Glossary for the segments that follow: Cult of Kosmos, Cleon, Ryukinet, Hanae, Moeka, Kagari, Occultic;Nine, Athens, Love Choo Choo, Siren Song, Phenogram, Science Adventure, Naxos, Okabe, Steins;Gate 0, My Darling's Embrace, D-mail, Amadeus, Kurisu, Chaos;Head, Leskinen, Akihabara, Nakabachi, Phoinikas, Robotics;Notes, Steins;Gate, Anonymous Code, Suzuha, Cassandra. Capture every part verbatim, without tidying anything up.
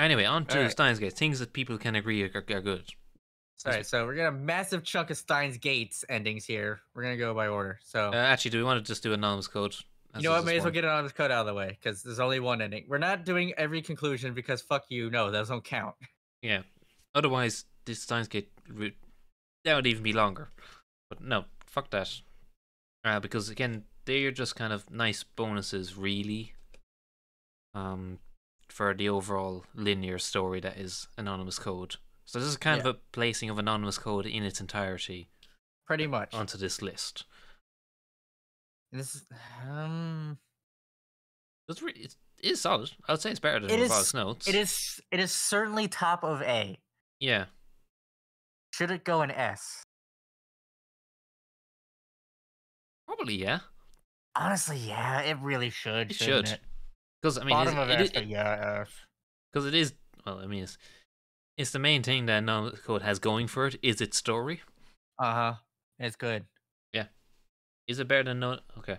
Anyway, on to right. Steins;Gate. Things that people can agree are, are good. All right, so we're gonna massive chunk of Steins;Gate's endings here. We're gonna go by order. So uh, actually, do we want to just do anonymous code? That's you know what? May as well get anonymous code out of the way because there's only one ending. We're not doing every conclusion because fuck you. No, those don't count. Yeah. Otherwise, this Steins;Gate route that would even be longer. But no, fuck that. Uh, because again, they're just kind of nice bonuses, really. Um, for the overall linear story that is anonymous code. So this is kind yeah. of a placing of anonymous code in its entirety. Pretty much. Onto this list. This is... Um... It's really, it is solid. I would say it's better than it Robotics is, Notes. It is, it is certainly top of A. Yeah. Should it go in S? Probably, yeah. Honestly, yeah. It really should, It should. Because, I mean... Bottom of S, but yeah, F. Because it is... Well, I mean, it's... It's the main thing that anonymous code has going for it is its story. Uh huh. It's good. Yeah. Is it better than no? Okay.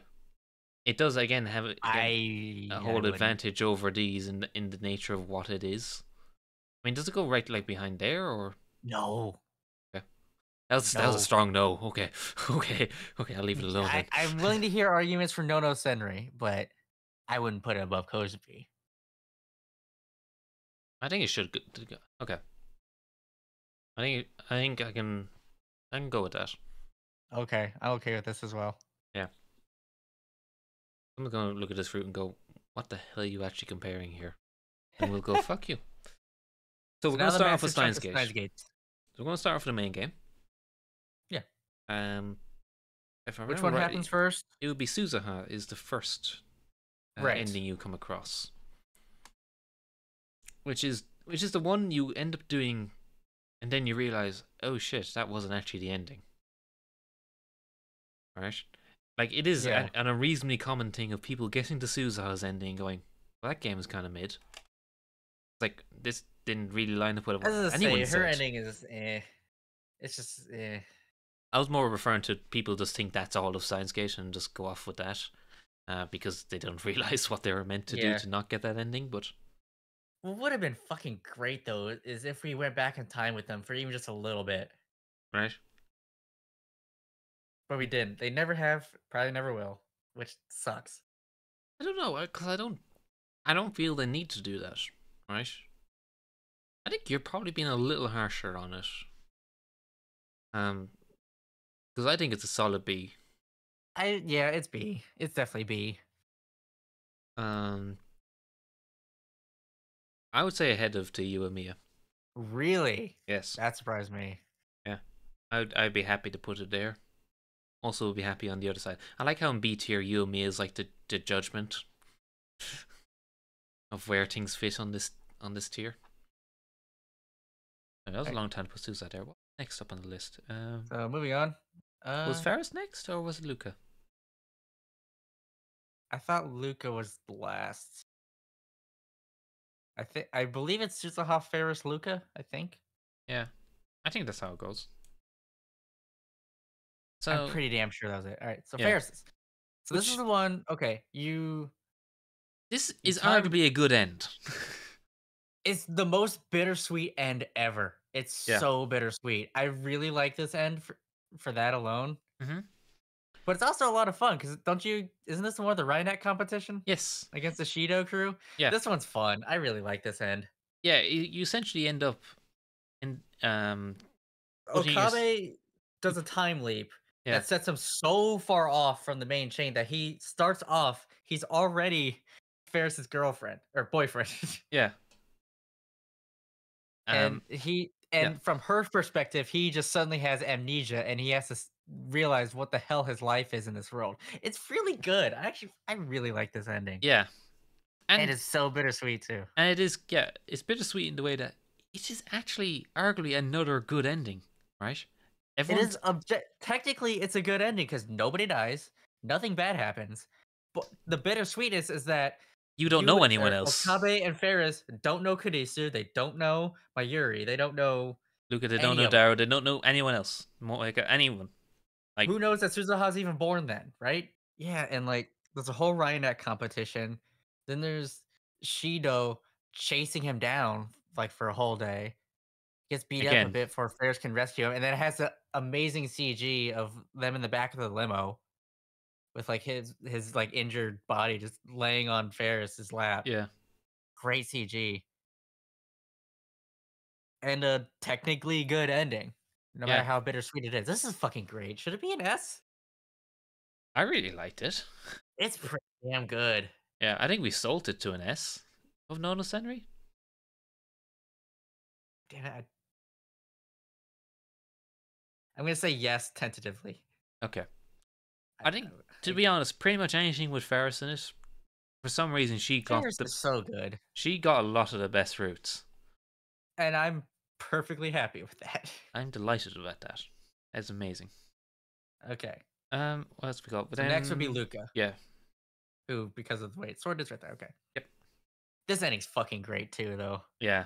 It does again have again, I, a whole I advantage over these in the, in the nature of what it is. I mean, does it go right like behind there or no? Okay. That was no. that was a strong no. Okay. Okay. Okay. I'll leave it alone. I, I'm willing to hear arguments for Nono Senri, but I wouldn't put it above Kozubi. I think it should go. Okay. I think I think I can I can go with that. Okay, I'm okay with this as well. Yeah. I'm gonna look at this route and go, what the hell are you actually comparing here? And we'll go fuck you. So, so we're gonna start off with Steins;Gate. Steins;Gate. So we're gonna start off with the main game. Yeah. Um. If I Which one right, happens it, first? It would be Suzuha is the first uh, right. ending you come across. Which is which is the one you end up doing, and then you realize, oh shit, that wasn't actually the ending. Right? Like, it is yeah. a, an unreasonably common thing of people getting to Suzuha's ending and going, well, that game is kind of mid. It's like, this didn't really line up with what anyone say, said. Her ending is, eh. It's just, eh. I was more referring to people just think that's all of Steins;Gate and just go off with that, uh, because they don't realize what they were meant to yeah. do to not get that ending, but... What would have been fucking great, though, is if we went back in time with them for even just a little bit. Right. But we didn't. They never have, probably never will, which sucks. I don't know, because I don't I don't feel the need to do that, right? I think you're probably being a little harsher on it. Um, because I think it's a solid B. I, yeah, it's B. It's definitely B. Um... I would say ahead of To You and Mia. Really? Yes. That surprised me. Yeah. I'd, I'd be happy to put it there. Also, would be happy on the other side. I like how in B tier, You and Mia is like the, the judgment of where things fit on this on this tier. That was okay. a long time to put Susa there. What's next up on the list? Um, so, moving on. Uh, was Ferris next or was it Luca? I thought Luca was last. I think I believe it's Suzuha, Ferris, Luca. I think. Yeah, I think that's how it goes. So I'm pretty damn sure that was it. All right, so yeah. Ferris. So Which, this is the one. Okay, you. This is arguably a good end. It's the most bittersweet end ever. It's yeah. so bittersweet. I really like this end for for that alone. Mm-hmm. But it's also a lot of fun because don't you? Isn't this the one with the Ryukinet competition? Yes, against the Shido crew. Yeah, this one's fun. I really like this end. Yeah, you, you essentially end up in um. Okabe your... does a time leap yeah. that sets him so far off from the main chain that he starts off. He's already Ferris's girlfriend or boyfriend. Yeah. Um, and he and yeah. from her perspective, he just suddenly has amnesia and he has to. Realize what the hell his life is in this world. It's really good. I actually, I really like this ending. Yeah, and, and it's so bittersweet too. And it is, yeah, it's bittersweet in the way that it is actually arguably another good ending, right? Everyone's... It is object. Technically, it's a good ending because nobody dies, nothing bad happens. But the bittersweetness is that you don't you know anyone there, else. Okabe and Ferris don't know Kurisu. They don't know Mayuri. They don't know Luca. They don't know Daru. They don't know anyone else. More like anyone. Like, who knows that Suzuha's even born then, right? Yeah, and like, there's a whole Ryukinet competition. Then there's Shido chasing him down like for a whole day. Gets beat Again. up a bit for Flares can rescue him, and then it has an amazing C G of them in the back of the limo with like his his like injured body just laying on Ferris's lap. Yeah, great C G and a technically good ending, no yeah. matter how bittersweet it is. This is fucking great. Should it be an S? I really liked it. It's pretty damn good. Yeah, I think we sold it to an S of Nonos Henry. Damn it. I... I'm going to say yes, tentatively. Okay. I, I think, to be honest, pretty much anything with Ferris in it, for some reason, she got Ferris the... is so good. She got a lot of the best routes. And I'm perfectly happy with that. I'm delighted about that. That's amazing. Okay. Um, what else we got? But then... Next would be Luca. Yeah. Who, because of the way its sword is right there. Okay. Yep. This ending's fucking great too, though. Yeah.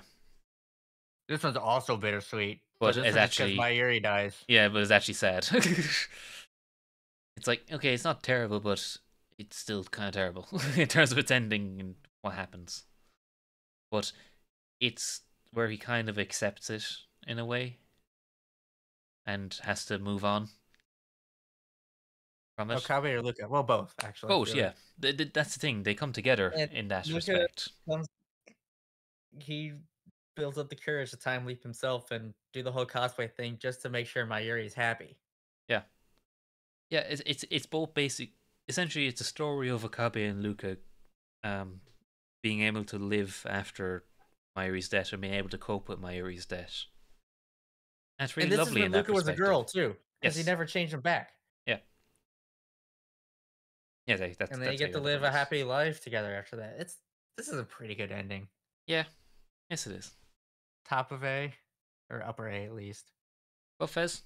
This one's also bittersweet. But, but it's actually Mayuri dies. Yeah, but it's actually sad. It's like, okay, it's not terrible, but it's still kind of terrible in terms of its ending and what happens. But it's where he kind of accepts it in a way and has to move on from it. Okabe or Luca? Well, both, actually. Both, yeah. Like. Th that's the thing. They come together and in that Luca respect. Comes... He builds up the courage to time leap himself and do the whole cosplay thing just to make sure Mayuri's happy. Yeah. Yeah, it's, it's, it's both basic... Essentially, it's a story of Okabe and Luca um, being able to live after Mayuri's death and being able to cope with Mayuri's death. That's really lovely in that perspective. And this is when Luca was a girl, too. Because yes. he never changed him back. Yeah. Yeah, they, that's, and they that's get to live a happy life together after that. It's This is a pretty good ending. Yeah. Yes, it is. Top of A, or upper A at least. Above Fez?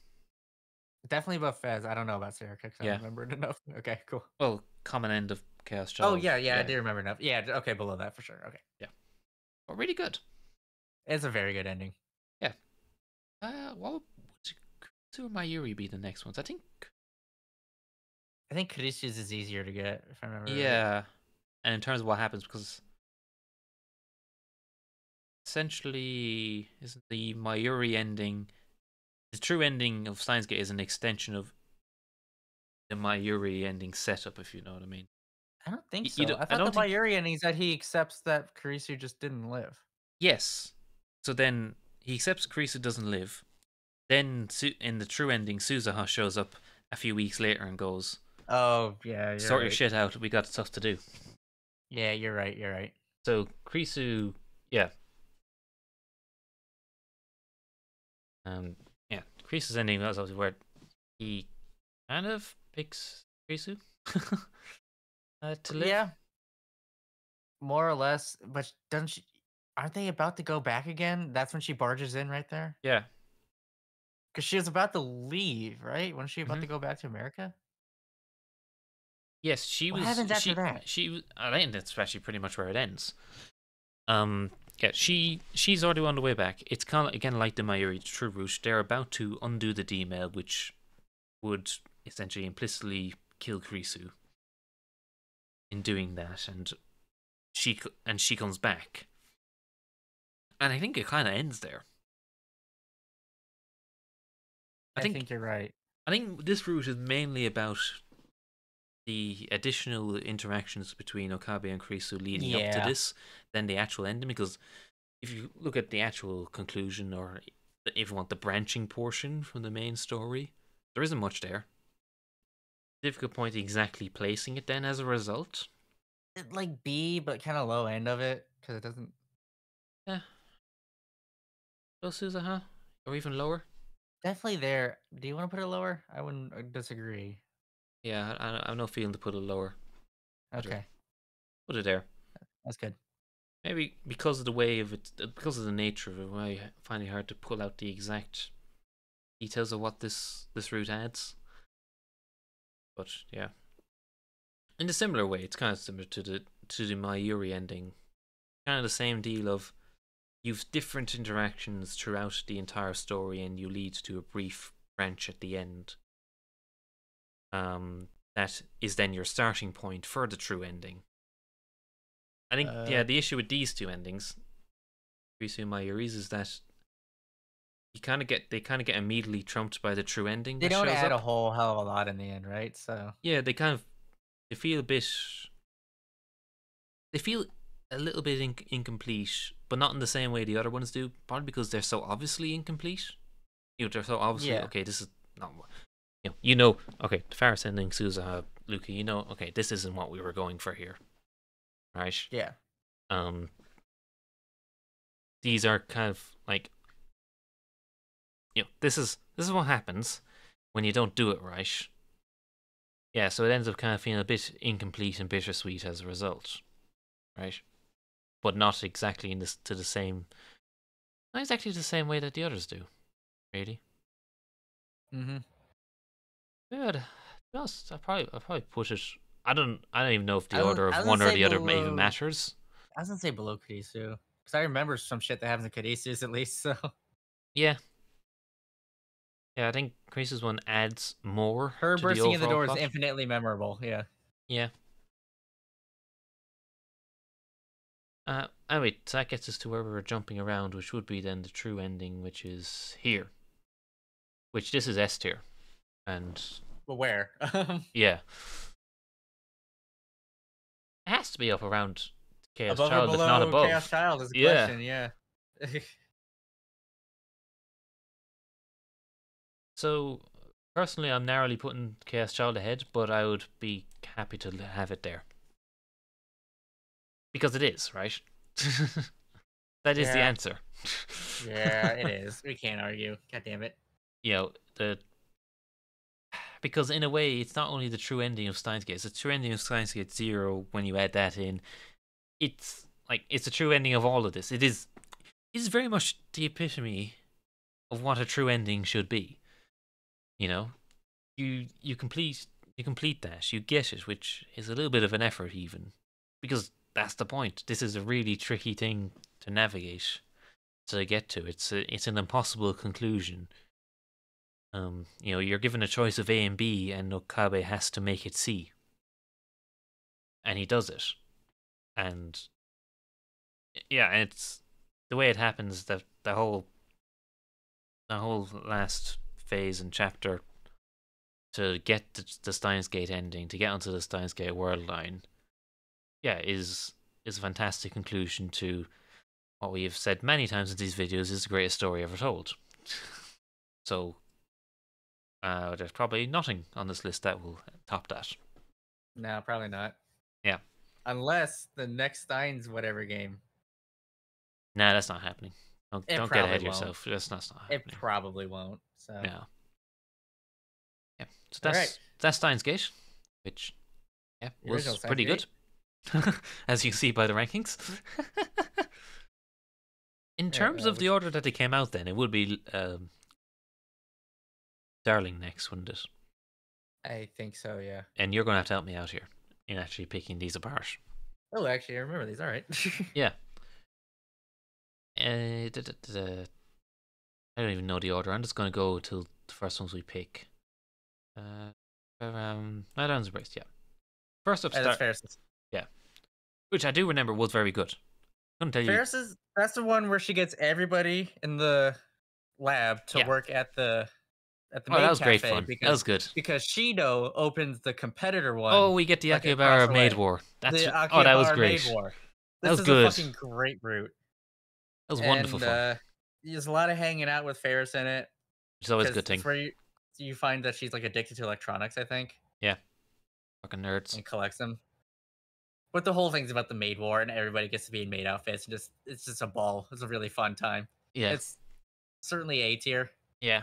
Definitely above Fez. I don't know about Serica because yeah. I don't remember it enough. Okay, cool. Well, common end of Chaos Child. Oh, yeah, yeah, yeah, I do remember enough. Yeah, okay, below that for sure. Okay. Yeah. But really good. It's a very good ending. Yeah. Uh, what would Mayuri be the next ones? I think... I think Kurishi's is easier to get, if I remember Yeah. Right. And in terms of what happens, because... Essentially, isn't the Mayuri ending the true ending of Steins;Gate is an extension of the Mayuri ending setup, if you know what I mean. I don't think you, so. You don't, I thought I the think... Mayuri ending is that he accepts that Kurisu just didn't live. Yes. So then he accepts Kurisu doesn't live. Then in the true ending, Suzaha shows up a few weeks later and goes, "Oh yeah, you're sort right. your shit out. We got stuff to do." Yeah, you're right. You're right. So Kurisu, yeah. Um, yeah, Krisu's ending, that's obviously where he kind of picks Kurisu uh, to live. Yeah, more or less, but doesn't she, aren't they about to go back again? That's when she barges in right there? Yeah. Because she was about to leave, right? Wasn't she about mm-hmm. to go back to America? Yes, she what was... What happens after she, that? She, I think that's actually pretty much where it ends. Um... Yeah, she she's already on the way back. It's kind of again like the Mayuri true route. They're about to undo the D-mail, which would essentially implicitly kill Kurisu. In doing that, and she and she comes back, and I think it kind of ends there. I think, I think you're right. I think this route is mainly about the additional interactions between Okabe and Kurisu leading yeah. up to this than the actual ending, because if you look at the actual conclusion, or if you want the branching portion from the main story, there isn't much there. Difficult point exactly placing it then as a result. It like B, but kind of low end of it, because it doesn't... Yeah. Low Suzaha? Or even lower? Definitely there. Do you want to put it lower? I wouldn't disagree. Yeah, I, I'm no feeling to put it lower. Okay. Put it there. That's good. Maybe because of the way of it, because of the nature of it, I find it hard to pull out the exact details of what this, this route adds. But, yeah. In a similar way, it's kind of similar to the, to the Mayuri ending. Kind of the same deal of you've different interactions throughout the entire story and you lead to a brief branch at the end. Um, that is then your starting point for the true ending. I think, uh, yeah, the issue with these two endings Risu Mayuri's is that you kind of get they kind of get immediately trumped by the true ending. They don't add up. a whole hell of a lot in the end, right? So yeah, they kind of they feel a bit they feel a little bit in, incomplete, but not in the same way the other ones do. Probably because they're so obviously incomplete. You know, they're so obviously yeah. okay. This is not you know you know okay. The Faris ending, Suza, Luca. You know okay. This isn't what we were going for here, right? Yeah. Um. These are kind of like, you know, this is this is what happens when you don't do it right. Yeah, so it ends up kind of feeling a bit incomplete and bittersweet as a result, right? But not exactly in this to the same, not exactly the same way that the others do, really. Mhm. Good. Just I probably I probably put it. I don't I don't even know if the order of one or the other even matters. I was gonna say below Kurisu. Because I remember some shit that happens in Kurisu at least, so... Yeah. Yeah, I think Kurisu's one adds more. Her to bursting the in the door plot. is infinitely memorable, yeah. Yeah. Uh, anyway, so that gets us to where we were jumping around, which would be then the true ending, which is here. Which, this is S tier. And... Well, where? yeah. It has to be up around... Chaos above Child, or below, not above. Chaos Child is a yeah. question, yeah. So, personally, I'm narrowly putting Chaos Child ahead, but I would be happy to have it there. Because it is, right? that is yeah. the answer. yeah, it is. We can't argue. God damn it. You know, the... Because in a way, it's not only the true ending of Steins;Gate, it's the true ending of Steins;Gate zero when you add that in. It's like it's a true ending of all of this. It is, it is very much the epitome of what a true ending should be. You know, you you complete you complete that, you get it, which is a little bit of an effort even, because that's the point. This is a really tricky thing to navigate, to get to. It's a, it's an impossible conclusion. Um, you know, you're given a choice of A and B, and Okabe has to make it C, and he does it. And yeah, it's the way it happens that the whole the whole last phase and chapter to get to the Steins;Gate ending, to get onto the Steins;Gate world line, yeah, is is a fantastic conclusion to what we have said many times in these videos is the greatest story ever told. So uh, there's probably nothing on this list that will top that. No, probably not. Yeah. Unless the next Steins whatever game. Nah, that's not happening. Don't, don't get ahead of yourself. That's not, that's not happening. It probably won't. So. No. Yeah. So that's right. that's Steins;Gate, which yeah was pretty good, as you see by the rankings. In terms yeah, uh, of the order that they came out, then it would be um, Darling next, wouldn't it? I think so. Yeah. And you're gonna have to help me out here. In actually picking these apart. Oh, actually, I remember these. All right. yeah. Uh, da, da, da, da. I don't even know the order. I'm just gonna go till the first ones we pick. Uh, um, My Darling's Embrace. Yeah. First up. Star- Ferris's. Yeah. Which I do remember was very good. Couldn't tell you. Ferris's. That's the one where she gets everybody in the lab to yeah. work at the. At the oh, that was great fun. Because, that was good. Because Shido opens the competitor one. Oh, we get the like Akihabara Maid War. That's Akihabara oh, that was great. Maid War. That this was is good. A fucking great route. That was and, wonderful fun. Uh, there's a lot of hanging out with Ferris in it. It's always a good thing. That's where you, you find that she's like addicted to electronics, I think. Yeah. Fucking nerds. And collects them. But the whole thing's about the Maid War, and everybody gets to be in maid outfits. And just it's just a ball. It's a really fun time. Yeah. It's certainly A tier. Yeah.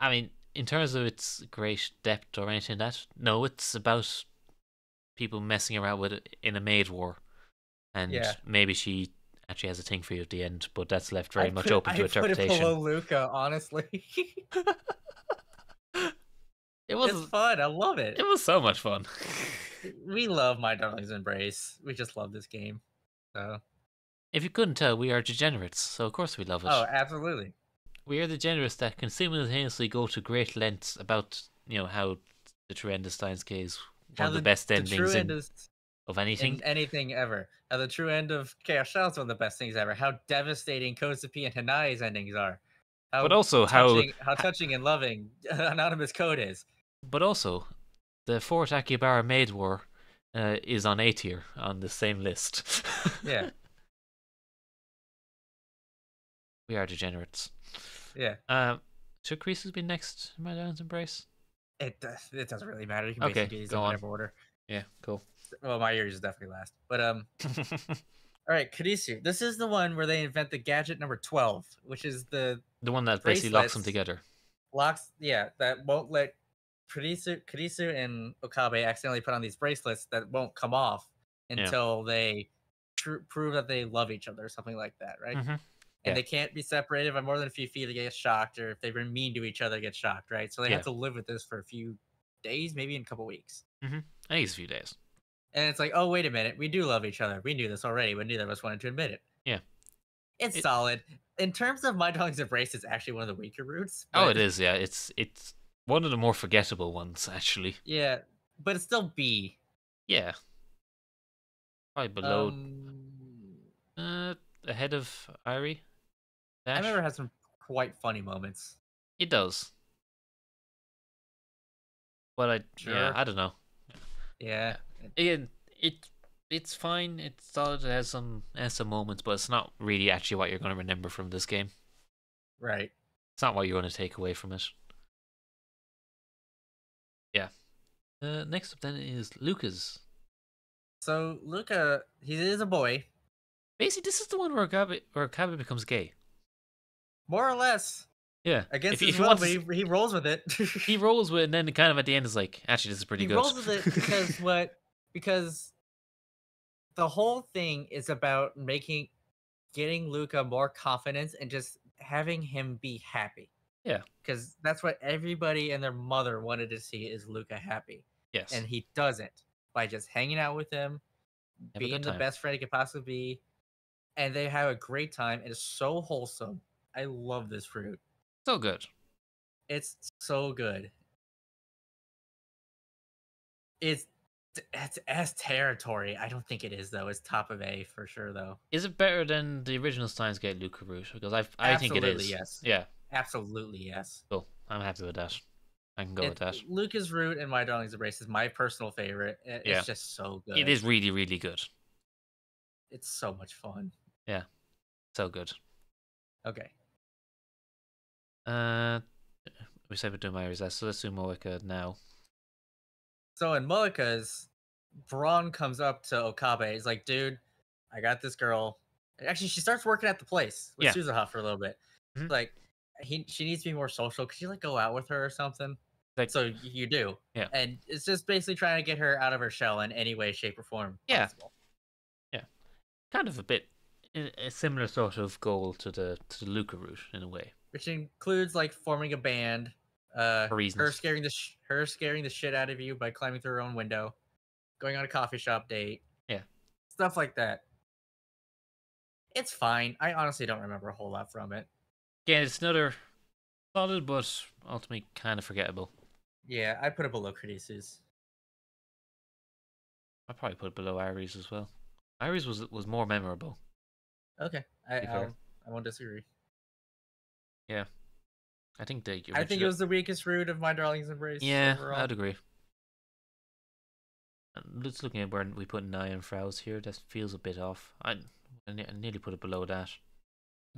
I mean, in terms of its great depth or anything like that, no, it's about people messing around with it in a maid war. And yeah. maybe she actually has a thing for you at the end, but that's left very I much put, open I to interpretation. Put it below Luca, honestly. it was it's fun. I love it. It was so much fun. we love My Darling's Embrace. We just love this game. So, if you couldn't tell, we are degenerates, so of course we love it. Oh, absolutely. We are the generous that can simultaneously go to great lengths about, you know, how the true end of Steins;Gate is one how of the, the best the endings in, end is, Of anything? In anything ever. At the true end of Chaos;Child is one of the best things ever. How devastating Kozupi and Hanae's endings are. How but also touching, how... How touching and loving Anonymous Code is. But also, the fourth Akihabara Maid War uh, is on A tier on the same list. Yeah. We are degenerates. Yeah. Um, should Kreese be next in My Darling's Embrace? It, uh, it doesn't really matter. You can okay, basically get these in whatever order. Yeah, cool. Well, my ears is definitely last. But um all right, Kreese. This is the one where they invent the gadget number twelve, which is the the one that basically locks them together. Locks yeah, that won't let Kreese Kreese and Okabe accidentally put on these bracelets that won't come off until yeah. they tr prove that they love each other or something like that, right? Mm-hmm. And yeah. they can't be separated by more than a few feet to get shocked, or if they've been mean to each other, get shocked, right? So they yeah. have to live with this for a few days, maybe in a couple weeks. Mm-hmm. I think it's a few days. And it's like, oh, wait a minute. We do love each other. We knew this already, but neither of us wanted to admit it. Yeah. It's it... solid. In terms of My Darling's Embrace, it's actually one of the weaker roots. But... Oh, it is, yeah. It's it's one of the more forgettable ones, actually. Yeah, but it's still B. Yeah. Probably below... Um... Uh, ahead of Irie. Dash. I remember it had some quite funny moments. It does. But I sure. yeah, I don't know. Yeah. yeah. It, it it's fine, it's solid, it has some it has some moments, but it's not really actually what you're gonna remember from this game. Right. It's not what you're gonna take away from it. Yeah. Uh, next up then is Luca's. So Luca, he is a boy. Basically, this is the one where Okabe, where Okabe becomes gay. More or less. Yeah. Against if, his if will, but he, he rolls with it. He rolls with it, and then kind of at the end is like, actually, this is pretty he good. He rolls with it because what? Because the whole thing is about making, getting Luca more confidence and just having him be happy. Yeah. Because that's what everybody and their mother wanted to see is Luca happy. Yes. And he does it by just hanging out with him, have being the best friend he could possibly be. And they have a great time. It is so wholesome. I love this fruit. So good. It's so good. It's it's S territory. I don't think it is though. It's top of A for sure though. Is it better than the original Steins;Gate Luca route? Because I I Absolutely, think it is. Yes. Yeah. Absolutely yes. Cool. I'm happy with that. I can go it, with that. Luca's route and My Darling's Embrace is my personal favorite. It's yeah. just so good. It is really really good. It's so much fun. Yeah, so good. Okay. Uh, we said we're doing Iris, so let's do Moeka now. So in Moeka's, Braun comes up to Okabe. He's like, dude, I got this girl. Actually, she starts working at the place with yeah. Suzuha for a little bit. Mm-hmm. Like, he, she needs to be more social. Could you, like, go out with her or something? Like, so you do. Yeah. And it's just basically trying to get her out of her shell in any way, shape, or form yeah. possible. Kind of a bit a similar sort of goal to the to the Luca route in a way, which includes like forming a band, uh, her scaring the sh her scaring the shit out of you by climbing through her own window, going on a coffee shop date, yeah, stuff like that. It's fine. I honestly don't remember a whole lot from it. Yeah, it's another solid but ultimately kind of forgettable. Yeah, I put it below Kreese's. I probably put it below Irie's as well. Iris was was more memorable. Okay, I I'll, I won't disagree. Yeah, I think they. I think it was the weakest route of My Darling's Embrace. Yeah, overall. I'd agree. I'm just looking at where we put Nye and Frow's here. That feels a bit off. I, I nearly put it below that.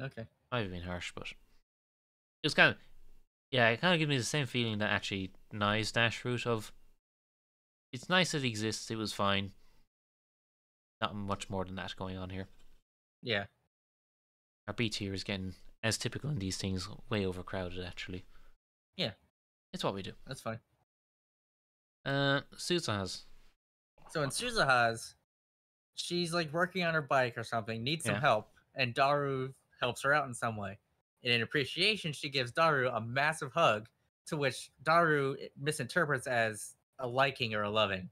Okay, might have been harsh, but it was kind of yeah. It kind of gives me the same feeling that actually Nye's dash route of. It's nice that it exists. It was fine. Not much more than that going on here. Yeah. Our B tier is getting, as typical in these things, way overcrowded, actually. Yeah. It's what we do. That's fine. Uh, Suzuha's. So in Suzuha's, she's like working on her bike or something, needs some yeah. help, and Daru helps her out in some way. And in appreciation, she gives Daru a massive hug, to which Daru misinterprets as a liking or a loving.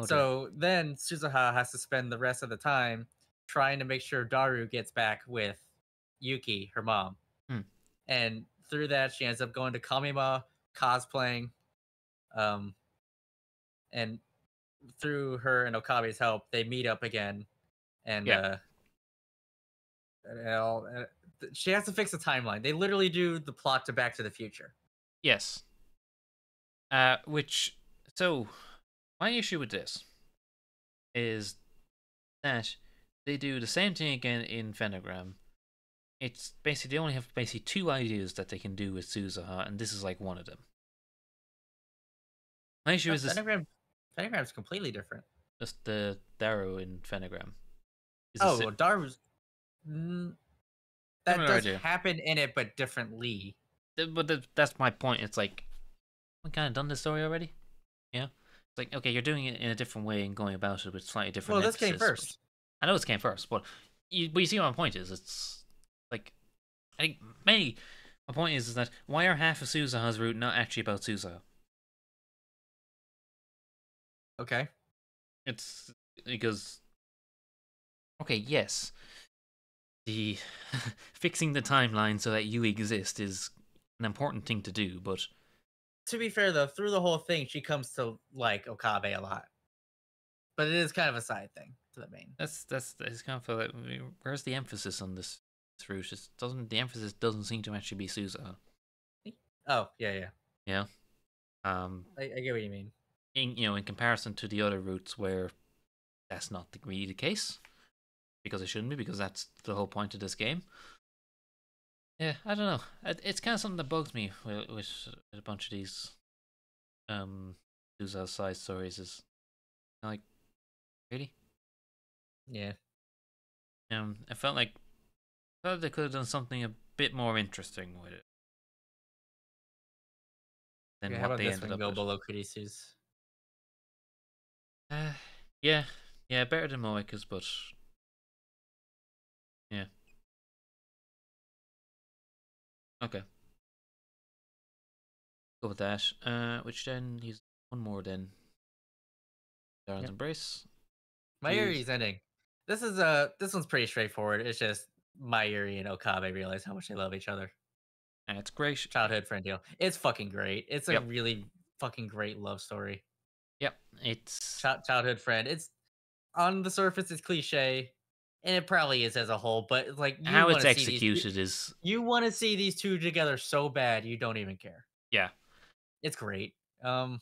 Oh, so dear. Then Suzuha has to spend the rest of the time trying to make sure Daru gets back with Yuki, her mom. Hmm. And through that, she ends up going to Kamima, cosplaying, um, and through her and Okabe's help, they meet up again, and yeah. uh, and, and she has to fix the timeline. They literally do the plot to Back to the Future. Yes. Uh, which, so, my issue with this is that they do the same thing again in Phenogram. It's basically, they only have basically two ideas that they can do with Suzuha, and this is like one of them. My issue no, is this. Phenogram, Phenogram's completely different. Just the Daru in Phenogram. Is oh, well, Daru's. Mm, that does idea. happen in it, but differently. But the, that's my point. It's like, we kind of done this story already? Yeah. It's like, okay, you're doing it in a different way and going about it with slightly different Well, emphasis. This came first. I know this came first, but you, but you see what my point is. It's like, I think maybe my point is, is that why are half of Suzuha's route not actually about Suzuha? Okay. It's because, okay, yes, the fixing the timeline so that you exist is an important thing to do, but to be fair, though, through the whole thing, she comes to like Okabe a lot, but it is kind of a side thing to the main. That's that's it's kind of like, where's the emphasis on this route? It doesn't the emphasis doesn't seem to actually be Suzuha. Oh yeah, yeah, yeah. Um, I, I get what you mean. In, you know, in comparison to the other routes where that's not really the case, because it shouldn't be, because that's the whole point of this game. Yeah, I don't know. It's kind of something that bugs me with, with a bunch of these um, Suzuha side stories. Is like, really? Yeah. Um, I felt like I felt they could have done something a bit more interesting with it than yeah, what how about they this ended one up go with. Below Kurisu's? Uh, yeah, yeah, better than Moeka's, but yeah. Okay. Go with that. Uh, which then he's one more then. Darling's yep. Embrace. Mayuri's ending. This is uh this one's pretty straightforward. It's just Mayuri and Okabe realize how much they love each other. And it's great. Childhood friend deal. It's fucking great. It's a yep. really fucking great love story. Yep. It's Ch childhood friend. It's on the surface it's cliche. And it probably is as a whole, but like you how it's executed these, is you want to see these two together so bad you don't even care. Yeah, it's great. Um,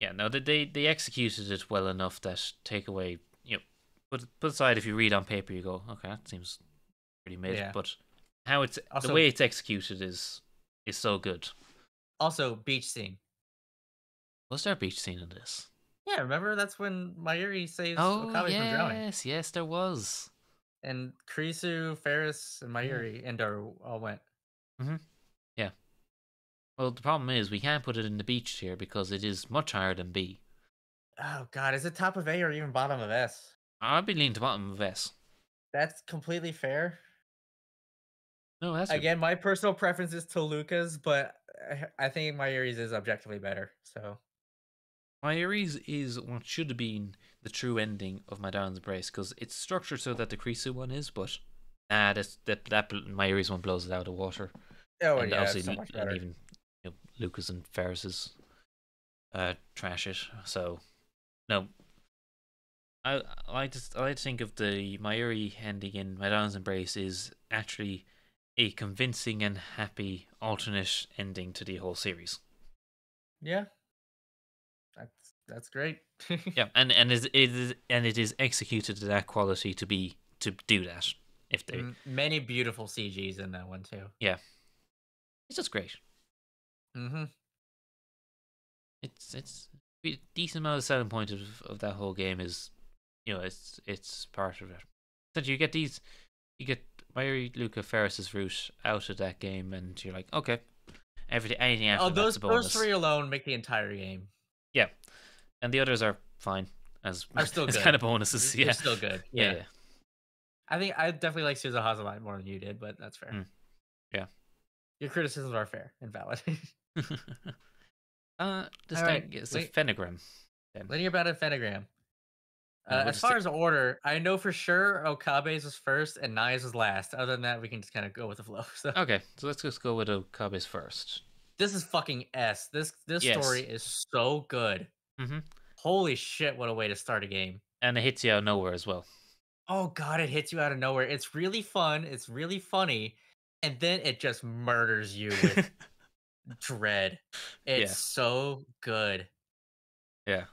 yeah, no, they they executed it well enough that take away, you know, put put aside if you read on paper you go, okay, that seems pretty made. Yeah. But how it's also, the way it's executed is is so good. Also, beach scene. Was there a beach scene in this? Yeah, remember that's when Mayuri saves oh, Okabe yes, from drowning. Yes, yes, there was. And Kurisu, Ferris, and Mayuri and Daru all went. Mm-hmm. Yeah. Well, the problem is we can't put it in the beach here because it is much higher than B. Oh, God. Is it top of A or even bottom of S? I'd be leaning to bottom of S. That's completely fair. No, that's... Again, my personal preference is Toluka's, but I think Mayuri's is objectively better, so... Mayuri's is what should have been the true ending of My Darling's Embrace because it's structured so that the Kurisu one is, but nah, that's, that that Mayuri's one blows it out of the water. Oh, and yeah, obviously it's so much better. And even you know, Lucas and Ferris's uh, trash it. So no, I I like to I like to think of the Mayuri ending in My Darling's Embrace is actually a convincing and happy alternate ending to the whole series. Yeah. That's great. Yeah, and and it is and it is executed to that quality to be to do that. If they many beautiful C Gs in that one too. Yeah, it's just great. Mhm. It's it's a decent amount of selling point of of that whole game is, you know, it's it's part of it. So you get these, you get Mayuri Luca Ferris's route out of that game, and you're like, okay, everything anything after oh, those those three alone make the entire game. Yeah. And the others are fine as, are still as good. kind of bonuses. Yeah, they're still good. Yeah. Yeah, yeah. I think I definitely like Suzuha's a lot more than you did, but that's fair. Mm. Yeah. Your criticisms are fair and valid. uh, this All thing right. is Wait. a Phenogram. Let's hear about a Phenogram. Uh, we'll as far as order, I know for sure Okabe's was first and Nai's was last. Other than that, we can just kind of go with the flow. So. Okay, so let's just go with Okabe's first. This is fucking S. This this yes. story is so good. Mm-hmm. Holy shit, what a way to start a game. And it hits you out of nowhere as well. Oh god, it hits you out of nowhere. It's really fun, it's really funny, and then it just murders you with dread. It's yeah. so good. Yeah.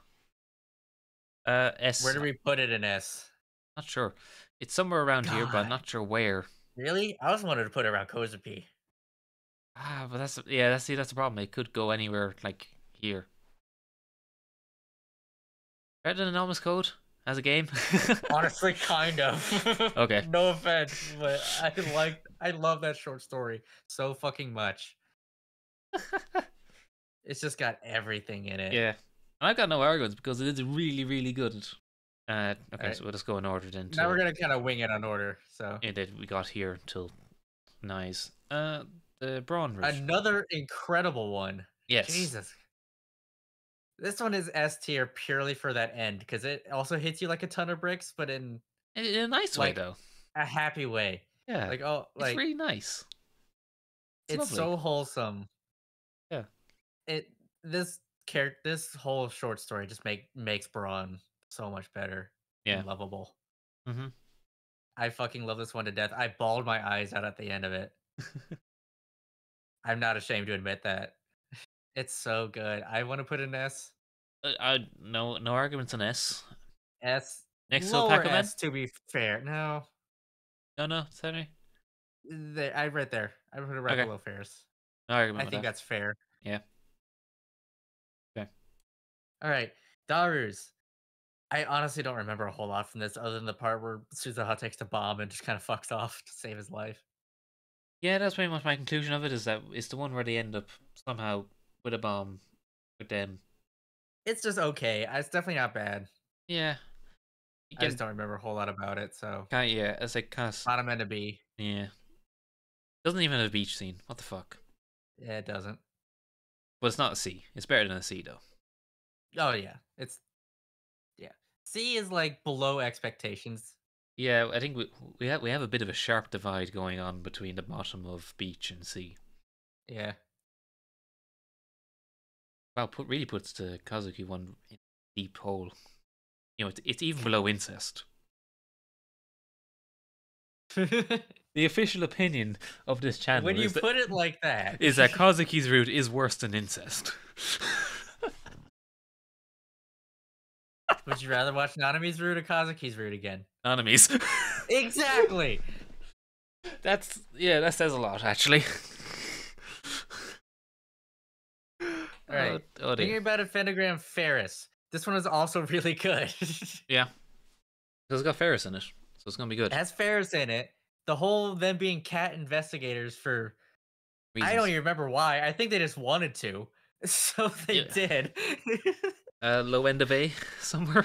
Uh, S. Where do we put it in S? Not sure. It's somewhere around God. here, but I'm not sure where. Really? I always wanted to put it around Kozapi. Ah, but that's yeah. That's see, that's the problem. It could go anywhere, like here. Better than Anonymous Code as a game. Honestly, kind of. Okay. No offense, but I like I love that short story so fucking much. It's just got everything in it. Yeah. And I've got no arguments because it is really, really good. Uh, okay, right. So we'll just go in order then. Now we're gonna kind of wing it on order. So yeah, that we got here till nice. Uh, the Brawn Ridge. Another incredible one. Yes. Jesus. This one is S tier purely for that end because it also hits you like a ton of bricks, but in, in a nice like, way though, a happy way. Yeah. Like oh, like it's really nice. It's, it's so wholesome. Yeah. It this. This whole short story just make makes Brawn so much better yeah. and lovable. Mm-hmm. I fucking love this one to death. I bawled my eyes out at the end of it. I'm not ashamed to admit that. It's so good. I want to put an S. Uh, I, no no arguments on S. S. Next to Pac-Man? To be fair. No. No, no. Sorry. There, I read there. I put it right okay. below fairs. No argument I think that. that's fair. Yeah. All right, Daru's. I honestly don't remember a whole lot from this other than the part where Suzuha takes the bomb and just kind of fucks off to save his life. Yeah, that's pretty much my conclusion of it, is that it's the one where they end up somehow with a bomb with them. It's just okay. It's definitely not bad. Yeah. You I just don't remember a whole lot about it, so... Kind of, yeah, it's like kind of... Bottom end of B. Yeah. Doesn't even have a beach scene. What the fuck? Yeah, it doesn't. Well, it's not a C. It's better than a C, though. Oh yeah, it's yeah. C is like below expectations. Yeah, I think we we have we have a bit of a sharp divide going on between the bottom of Beach and C. Yeah. Wow, put really puts the Kazuki one in a deep hole. You know, it's it's even below incest. The official opinion of this channel. When you is put that, it like that, is that Kazuki's route is worse than incest. Would you rather watch Nanami's route or Kazuki's route again? Nanami's. Exactly. That's yeah. That says a lot, actually. All right. Oh, thinking about a Phenogram Ferris. This one is also really good. Yeah, because it's got Ferris in it, so it's gonna be good. It has Ferris in it. The whole of them being cat investigators for reasons. I don't even remember why. I think they just wanted to, so they yeah. did. Uh, low end of A somewhere.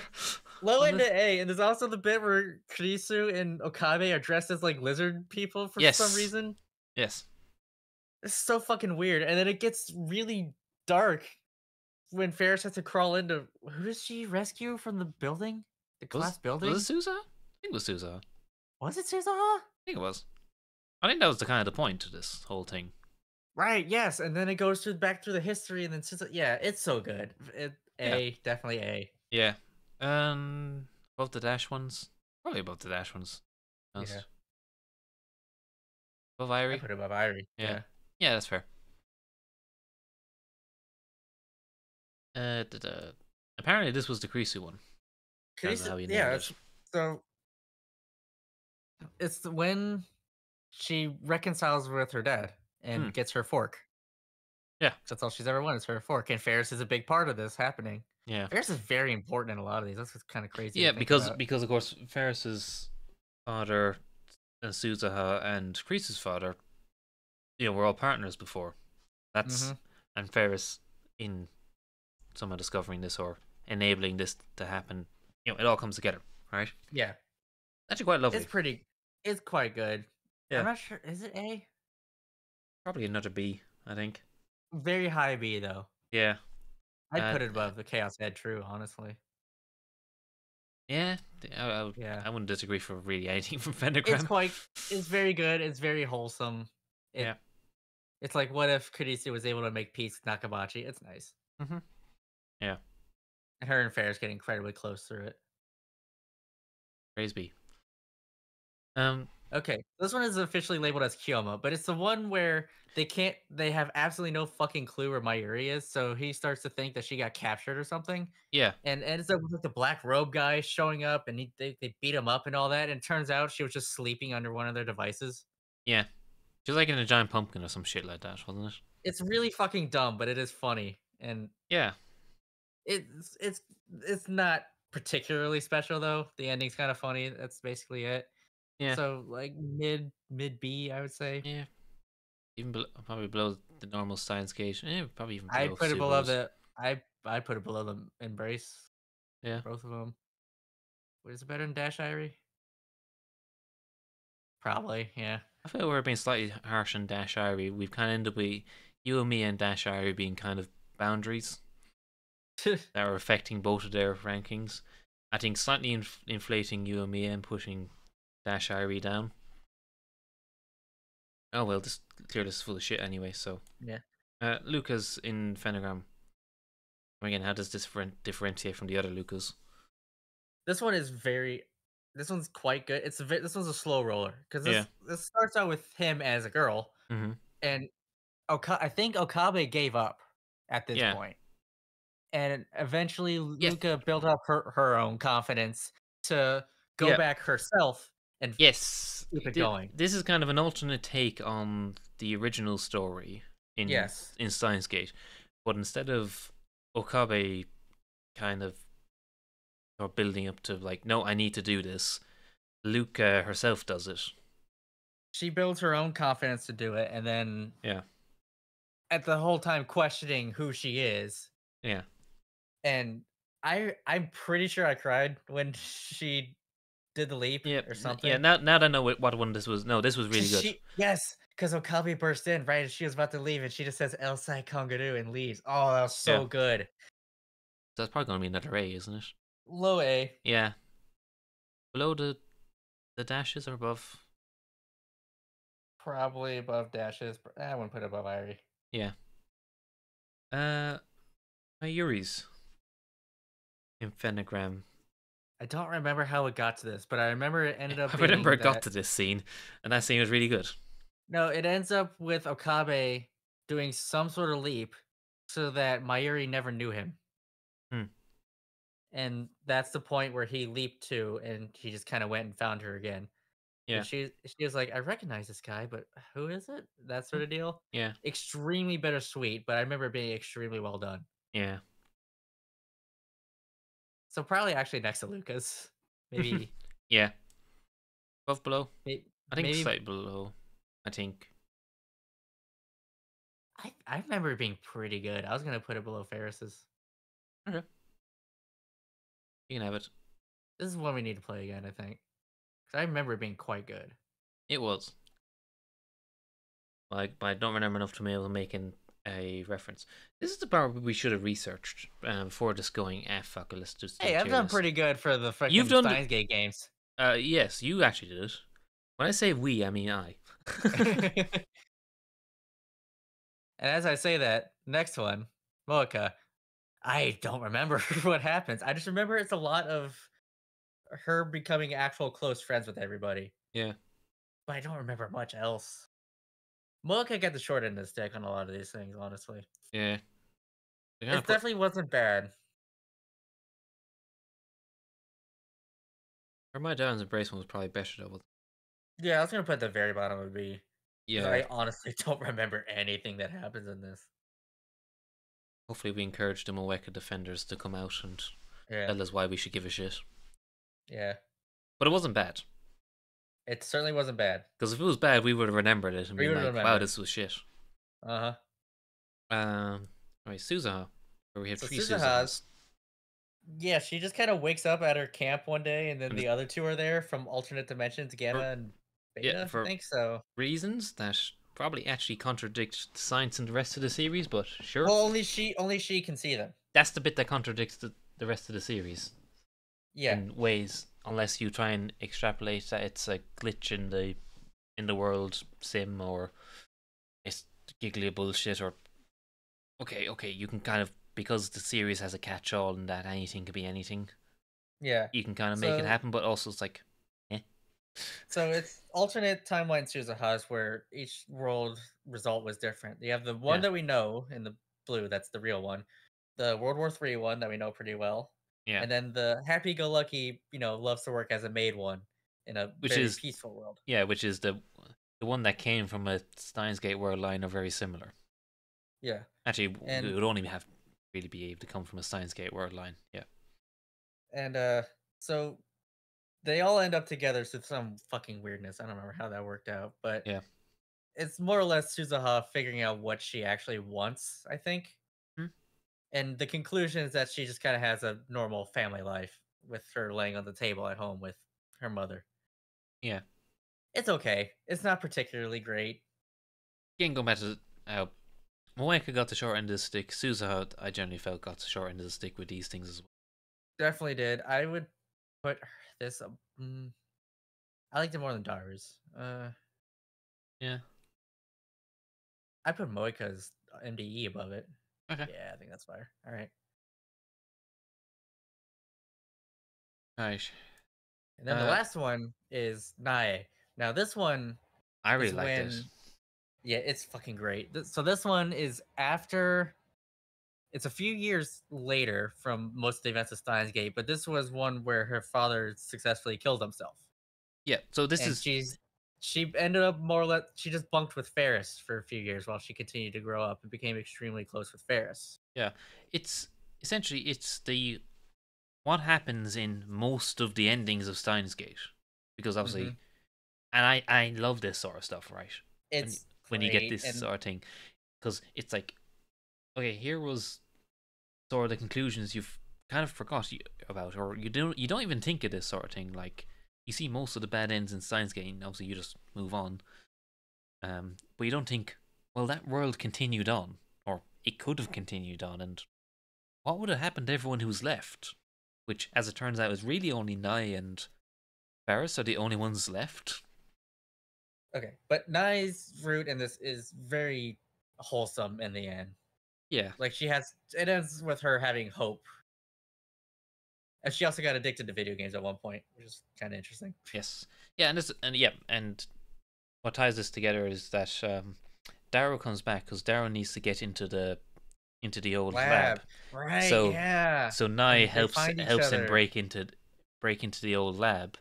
Low end of A, and there's also the bit where Kurisu and Okabe are dressed as like lizard people for yes. some reason. Yes. It's so fucking weird, and then it gets really dark when Ferris has to crawl into. Who does she rescue from the building? The class was, building. Was it Suzuha? I think it was Suzuha. Was it Suzuha? I think it was. I think that was the kind of the point to this whole thing. Right. Yes, and then it goes through back through the history, and then Suzuha. Yeah, it's so good. It. A, yeah. Definitely A. Yeah. Um, above the dash ones. Probably above the dash ones. Most. Yeah. Above Irie. I put it above Irie. Yeah. yeah. Yeah, that's fair. Uh, da -da. Apparently this was the Kurisu one. Kurisu, yeah. It. So, it's when she reconciles with her dad and hmm. gets her fork. Yeah, that's all she's ever wanted is her fork, and Ferris is a big part of this happening. Yeah, Ferris is very important in a lot of these. That's what's kind of crazy. Yeah, because about. because of course Ferris's father, and Suzuha, and Kreese's father, you know, were all partners before. That's mm-hmm. and Ferris in somehow discovering this or enabling this to happen. You know, it all comes together, right? Yeah, actually quite lovely. It's pretty. It's quite good. Yeah, I'm not sure. Is it A? Probably another B, I think. Very high B though. Yeah, I'd uh, put it above the Chaos;Head True, honestly. Yeah, I, I, yeah. I wouldn't disagree for really anything from Phenogram. It's quite, it's very good. It's very wholesome. It, yeah, it's like what if Kurisu was able to make peace with Nakabachi? It's nice. Mm-hmm. Yeah, And her and Farrah's getting incredibly close through it. Praise be. Um, okay, this one is officially labeled as Kyoma, but it's the one where they can't, they have absolutely no fucking clue where Mayuri is, so he starts to think that she got captured or something. Yeah. And ends up with like the black robe guy showing up, and he, they, they beat him up and all that, and it turns out she was just sleeping under one of their devices. Yeah. She was like in a giant pumpkin or some shit like that, wasn't it? It's really fucking dumb, but it is funny. And yeah. It's, it's, it's not particularly special, though. The ending's kind of funny. That's basically it. Yeah. So like mid mid B, I would say. Yeah. Even below, probably below the normal Steins;Gate. Yeah, probably even. I put it below the. I I put it below the Embrace. Yeah. Both of them. What is it better than Dash Irie? Probably, yeah. I feel we're being slightly harsh on Dash Irie. We've kind of ended up with you and me and Dash Irie being kind of boundaries that are affecting both of their rankings. I think slightly inf inflating you and me and pushing Dash Irie down. Oh well, this clear this is full of shit anyway, so yeah. Uh, Lucas in Phenogram. Again, how does this different differentiate from the other Lucas? This one is very. This one's quite good. It's a this one's a slow roller because this, yeah. this starts out with him as a girl, mm-hmm. and Oka I think Okabe gave up at this yeah. point, and eventually yes. Luca built up her her own confidence to go yeah. back herself. And yes, keep it going. This is kind of an alternate take on the original story in yes. in Steins;Gate, but instead of Okabe kind of or building up to like, no, I need to do this, Luca herself does it. She builds her own confidence to do it, and then yeah, at the whole time questioning who she is. Yeah, and I I'm pretty sure I cried when she did the leap yeah, or something. Yeah, now, now that I know what one this was. No, this was really good. She, yes, because Okabe burst in right as she was about to leave, and she just says, Elsai Kangaroo, and leaves. Oh, that was so yeah. good. That's probably going to be another A, isn't it? Low A. Yeah. Below the the dashes or above? Probably above dashes. I wouldn't put it above Irie. Yeah. Uh, Mayuri's in Phenogram. I don't remember how it got to this, but I remember it ended up. I remember it that... got to this scene, and that scene was really good. No, it ends up with Okabe doing some sort of leap so that Mayuri never knew him. Hmm. And that's the point where he leaped to, and he just kind of went and found her again. Yeah. And she she was like, I recognize this guy, but who is it? That sort of deal. Yeah. Extremely bittersweet, but I remember it being extremely well done. Yeah. So probably actually next to Lucas, maybe. Yeah, above below. Maybe, I think maybe... slightly below. I think. I I remember it being pretty good. I was gonna put it below Ferris's. Okay. You can have it. This is one we need to play again, I think. Cause I remember it being quite good. It was. Like, but I don't remember enough to be able to make an a reference. This is the part we should have researched um, before just going, eh, fuck it, let's just... Hey, I've done this. Pretty good for the fucking Steins;Gate games. Uh, yes, you actually did it. When I say we, I mean I. And as I say that, next one, Moeka. I don't remember what happens. I just remember it's a lot of her becoming actual close friends with everybody. Yeah. But I don't remember much else. Moeka got the short end of the stick on a lot of these things, honestly. Yeah. It put... definitely wasn't bad. Or My Darling's Embrace one was probably better though. Yeah, I was going to put the very bottom of B. Yeah. I honestly don't remember anything that happens in this. Hopefully we encourage the Moeka defenders to come out and yeah. tell us why we should give a shit. Yeah. But it wasn't bad. It certainly wasn't bad. Because if it was bad, we would have remembered it and we been like, remembered. Wow, this was shit. Uh huh. Um, alright, Suzaha. Where we had so three Suzahas. Yeah, she just kind of wakes up at her camp one day, and then and the other two are there from alternate dimensions, Gamma for, and Beta. Yeah, for I think so. Reasons that probably actually contradict the science and the rest of the series, but sure. Well, only she, only she can see them. That's the bit that contradicts the, the rest of the series. Yeah. In ways. Unless you try and extrapolate that it's a glitch in the in the world sim, or it's giggly bullshit, or okay, okay, you can kind of because the series has a catch-all and that anything could be anything. Yeah. You can kind of make so, it happen, but also it's like, eh. So it's alternate timeline series of Haas where each world result was different. You have the one yeah. that we know in the blue, that's the real one. The World War Three one that we know pretty well. Yeah. And then the happy-go-lucky, you know, loves to work as a maid one in a which very is, peaceful world. Yeah, which is the the one that came from a Steins;Gate world line are very similar. Yeah. Actually, and, it would only have really be able to come from a Steins;Gate world line. Yeah. And uh, so they all end up together through some fucking weirdness. I don't remember how that worked out, but yeah, it's more or less Suzuha figuring out what she actually wants, I think. Hmm. And the conclusion is that she just kind of has a normal family life with her laying on the table at home with her mother. Yeah. It's okay. It's not particularly great. Again, going back to how Moeka got the short end of the stick, Suzuha, I generally felt, got the short end of the stick with these things as well. Definitely did. I would put this. Um, I liked it more than Dara's. Uh, yeah. I put Moika's M D E above it. Okay. Yeah, I think that's fire. All right. Nice. And then uh, the last one is Nae. Now this one, I really like when... this. Yeah, it's fucking great. So this one is after. It's a few years later from most of the events of Steins;Gate, but this was one where her father successfully killed himself. Yeah, so this and is... she's She ended up more or less... She just bunked with Ferris for a few years while she continued to grow up and became extremely close with Ferris. Yeah, it's... Essentially, it's the... What happens in most of the endings of Steins;Gate. Because obviously... Mm-hmm. And I, I love this sort of stuff, right? It's When, when you get this and... sort of thing. Because it's like... Okay, here was sort of the conclusions you've kind of forgot about, or you don't you don't even think of this sort of thing. Like, you see most of the bad ends in Steins;Gate, and obviously you just move on. Um, but you don't think, well, that world continued on, or it could have continued on, and what would have happened to everyone who's left? Which, as it turns out, is really only Nye and Ferris are the only ones left. Okay, but Nye's route in this is very wholesome in the end. Yeah. Like, she has... It ends with her having hope. And she also got addicted to video games at one point, which is kind of interesting. Yes. Yeah, and, this, and yeah, and what ties this together is that um, Darrow comes back, because Darrow needs to get into the into the old lab. lab. Right, so, yeah. So Nye helps helps him break into break into the old lab.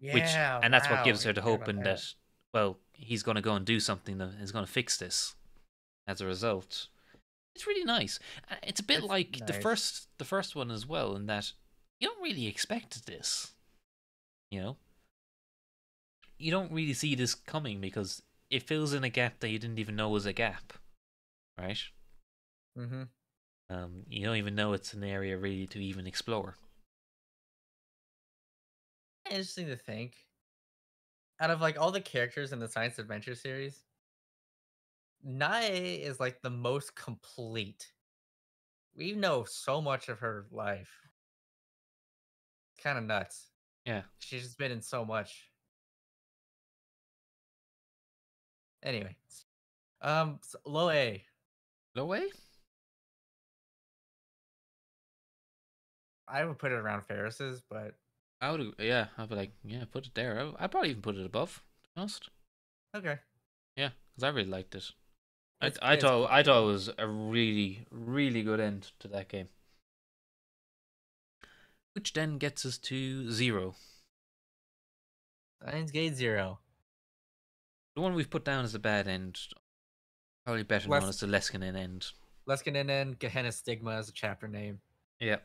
Yeah, which, And that's wow. what gives her the hope in that. that, well, he's going to go and do something that is going to fix this as a result. It's really nice. It's a bit it's like nice. the first, the first one as well, in that you don't really expect this. You know, you don't really see this coming because it fills in a gap that you didn't even know was a gap, right? Mm-hmm. Um, you don't even know it's an area really to even explore. Interesting to think. Out of like all the characters in the Science Adventure series, Nae is like the most complete. We know so much of her life. Kind of nuts. Yeah. She's just been in so much. Anyway. Um, so low A. Low A? I would put it around Ferris's, but... I would, yeah. I'd be like, yeah, put it there. I, I'd probably even put it above, to be honest. Okay. Yeah, because I really liked it. I I thought I thought it was a really really good end to that game, which then gets us to zero. Steins;Gate zero. The one we've put down as a bad end, probably better known as the Leskinen end. Leskinen end, Gehenna Stigma is a chapter name. Yeah.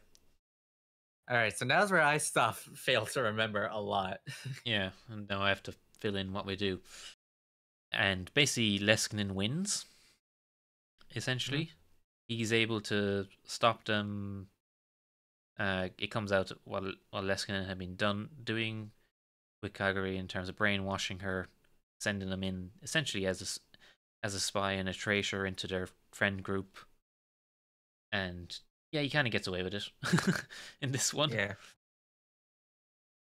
All right, so now's where I stuff fail to remember a lot. Yeah, and now I have to fill in what we do. And basically, Leskinen wins. Essentially, mm-hmm. he's able to stop them. Uh, it comes out what what Leskinen had been done doing with Kagari in terms of brainwashing her, sending them in essentially as a as a spy and a traitor into their friend group. And yeah, he kind of gets away with it in this one. Yeah.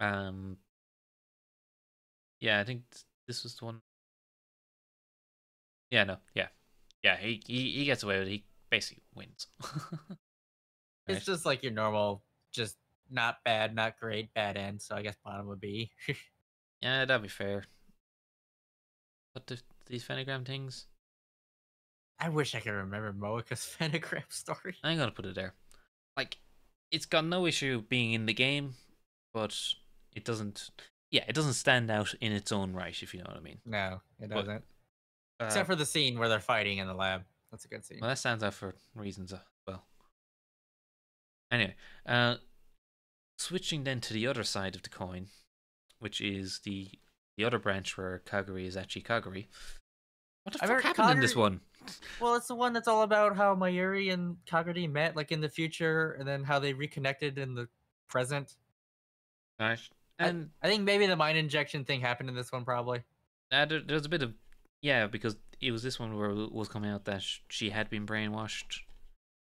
Um. Yeah, I think this was the one. Yeah, no, yeah. Yeah, he, he, he gets away with it. He basically wins. It's just like your normal, just not bad, not great, bad end. So I guess bottom would be. Yeah, that'd be fair. What do these Phenogram things? I wish I could remember Moika's Phenogram story. I'm gonna put it there. Like, it's got no issue being in the game, but it doesn't. Yeah, it doesn't stand out in its own right, if you know what I mean. No, it doesn't. But, uh, except for the scene where they're fighting in the lab. That's a good scene. Well, that stands out for reasons as well. Anyway, uh, switching then to the other side of the coin, which is the the other branch where Kaguri is actually Kaguri. What the I fuck happened Kaguri... in this one? Well, it's the one that's all about how Mayuri and Kaguri met, like in the future, and then how they reconnected in the present. Gosh. And I, I think maybe the mind injection thing happened in this one, probably. Uh, there, there's a bit of, yeah, because it was this one where it was coming out that she had been brainwashed,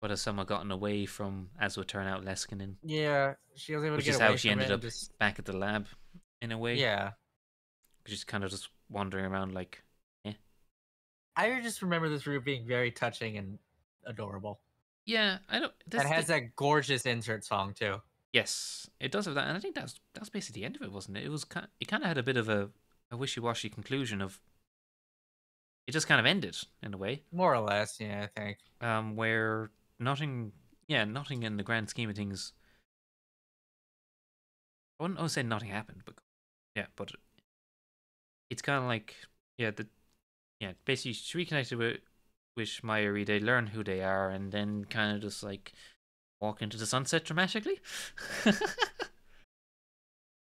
but has somehow gotten away from, as would turn out, Leskinen. Yeah, she was able to get away from it. Which is how she ended up just... back at the lab, in a way. Yeah. She's kind of just wandering around like, eh. I just remember this group being very touching and adorable. Yeah, I don't... This, it has the... that gorgeous insert song, too. Yes, it does have that, and I think that's that's basically the end of it, wasn't it? It was kind of, it kind of had a bit of a, a wishy-washy conclusion of. It just kind of ended in a way, more or less. Yeah, I think. Um, where nothing, yeah, nothing in the grand scheme of things. I wouldn't always say nothing happened, but yeah, but it's kind of like yeah, the yeah basically she reconnected with with Mayuri. They learn who they are, and then kind of just like. Walk into the sunset dramatically.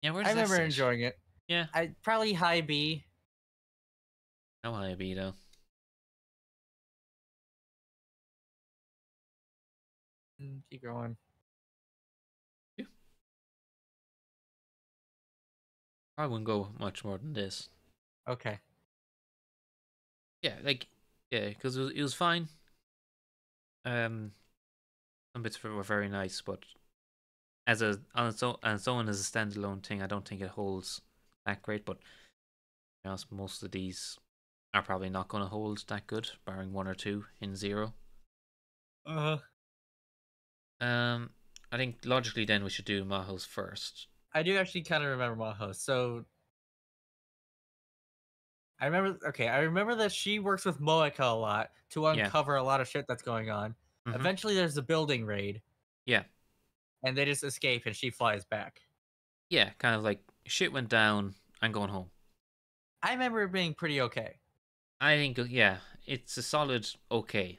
Yeah, where does I remember sit? Enjoying it. Yeah, I probably high B. No high B though. Mm, keep going. Yeah. I wouldn't go much more than this. Okay. Yeah, like yeah, because it was, it was fine. Um. Some bits were very nice, but as a on its own, on its own as a standalone thing, I don't think it holds that great. But you know, most of these are probably not going to hold that good, barring one or two in zero. Uh huh. Um, I think logically, then we should do Mahos first. I do actually kind of remember Mahos. So I remember. Okay, I remember that she works with Moeka a lot to uncover yeah. a lot of shit that's going on. Eventually there's a building raid. Yeah. And they just escape and she flies back. Yeah, kind of like, shit went down, I'm going home. I remember it being pretty okay. I think, yeah, it's a solid okay.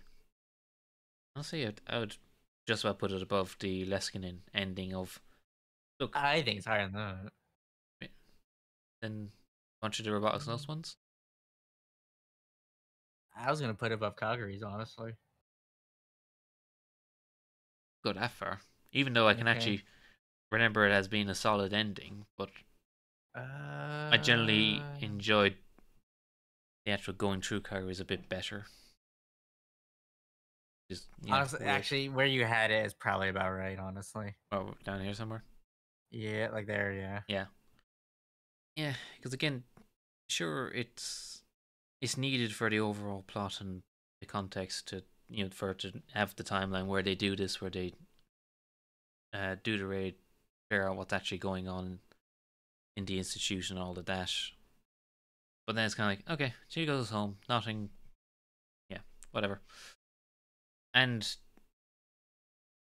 I'll say it, I would just about put it above the Leskinen ending of... Look, I think it's higher than that. Then, a bunch of the Robotics;Notes ones? I was going to put it above Kaguri's, honestly. Go that far, even though I can okay. actually remember it as being a solid ending, but uh... I generally enjoyed the actual going through Kaguri's a bit better. Just, you know, honestly, weird. Actually, where you had it is probably about right. Honestly, oh, down here somewhere. Yeah, like there. Yeah. Yeah. Yeah, because again, sure, it's it's needed for the overall plot and the context to. You know, for to have the timeline where they do this, where they uh, do the raid, figure out what's actually going on in the institution and all of that. But then it's kind of like, okay, she goes home, nothing, yeah, whatever. And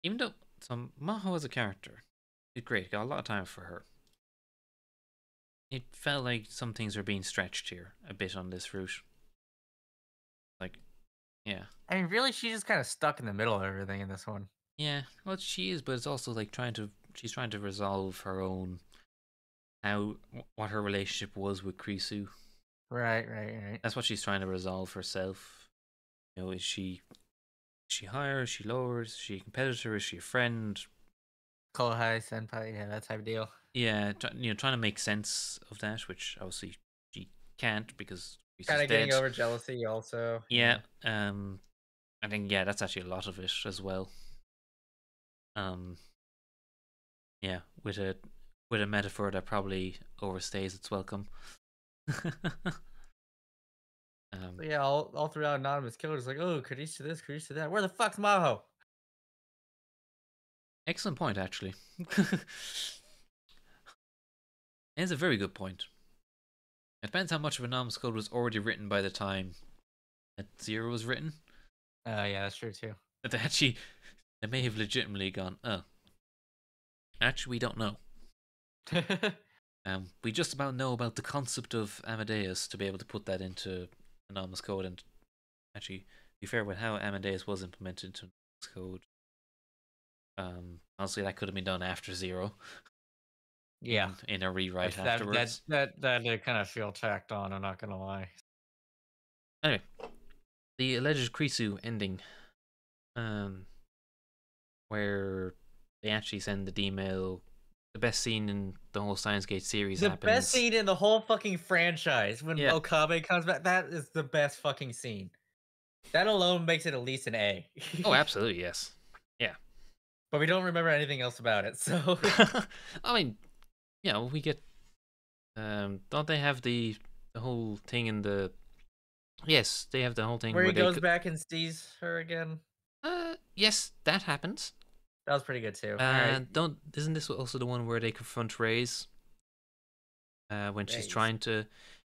even though, so Maho as a character, it's great, got a lot of time for her. It felt like some things were being stretched here a bit on this route. Like, yeah. I mean, really, she's just kind of stuck in the middle of everything in this one. Yeah, well, she is, but it's also like trying to, she's trying to resolve her own, how, what her relationship was with Krisu. Right, right, right. That's what she's trying to resolve herself. You know, is she, is she higher, is she lower, is she a competitor, is she a friend? Kohai, senpai, yeah, that type of deal. Yeah, you know, trying to make sense of that, which obviously she can't because... Kind of getting dead. Over jealousy, also. Yeah, um, I think yeah, that's actually a lot of it as well. Um, yeah, with a with a metaphor that probably overstays its welcome. um, so yeah, all all throughout Anonymous Code is like, oh, could he do this? Could he do that? Where the fuck's Maho? Excellent point, actually. It's a very good point. It depends how much of Anonymous Code was already written by the time that Zero was written. Uh, yeah, that's true too. But they actually, they may have legitimately gone, oh, actually, we don't know. um, we just about know about the concept of Amadeus to be able to put that into Anonymous Code, and actually, to be fair with how Amadeus was implemented into Anonymous Code. Um, honestly, that could have been done after Zero. Yeah, in, in a rewrite that, afterwards. That that that did kind of feel tacked on. I'm not gonna lie. Anyway, the alleged Krisu ending, um, where they actually send the D-mail. The best scene in the whole Steins;Gate series the happens. The best scene in the whole fucking franchise when yeah. Okabe comes back. That is the best fucking scene. That alone makes it at least an A. Oh, absolutely, yes. Yeah. But we don't remember anything else about it, so... I mean, yeah, you know, we get... Um, don't they have the, the whole thing in the... Yes, they have the whole thing where... Where he goes back and sees her again? Uh, yes, that happens. That was pretty good too. Uh, right. Don't isn't this also the one where they confront Reyes? Uh, when Reyes. she's trying to,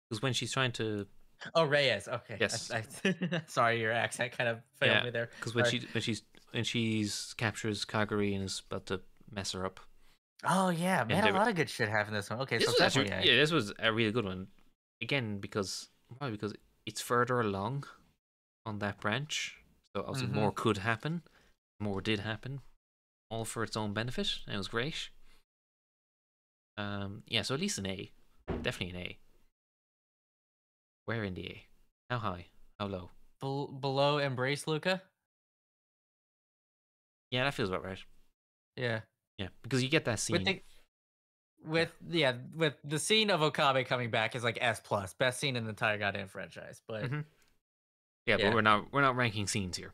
because when she's trying to. Oh, Reyes. Okay. Yes. I, I, sorry, your accent kind of failed yeah. me there. Because when she when she's when she's captures Kagari and is about to mess her up. Oh yeah, man! A lot were, of good shit happened this one. Okay, this so that's yeah. yeah, this was a really good one. Again, because probably because it's further along on that branch, so obviously mm-hmm. more could happen, more did happen. All for its own benefit, and it was great. Um, yeah, so at least an A. Definitely an A. Where in the A? How high? How low? Be below Embrace, Luca? Yeah, that feels about right. Yeah. Yeah, because you get that scene. With, the, with yeah. yeah, with the scene of Okabe coming back is like S plus. Best scene in the entire goddamn franchise, but... Mm-hmm. yeah, yeah, but we're not, we're not ranking scenes here.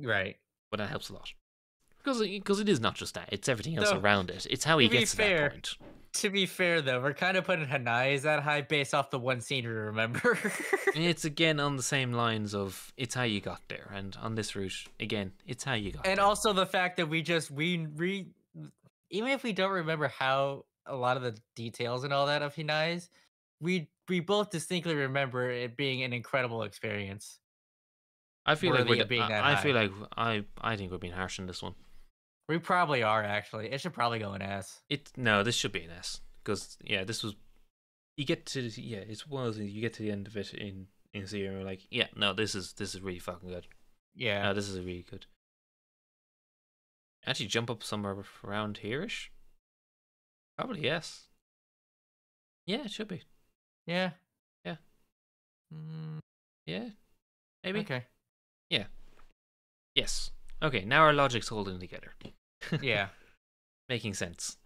Right. But that helps a lot. Because because it is not just that; it's everything else so, around it. It's how he to gets to fair, that point. To be fair, though, we're kind of putting Hanae that high based off the one scene we remember. It's again on the same lines of it's how you got there, and on this route again, it's how you got. And there. also the fact that we just we re even if we don't remember how a lot of the details and all that of Hanae's, we we both distinctly remember it being an incredible experience. I feel like we're being I, that I high. feel like I I think we're being harsh in this one. We probably are, actually. It should probably go an S. It no, this should be an S, because yeah, this was. You get to yeah, it's one of those things. You get to the end of it in in Zero, like yeah, no, this is this is really fucking good. Yeah, no, this is really good. Actually, jump up somewhere around here-ish. Probably yes. Yeah, it should be. Yeah, yeah, mm. yeah, maybe. Okay. Yeah. Yes. Okay, now our logic's holding together. Yeah. Making sense.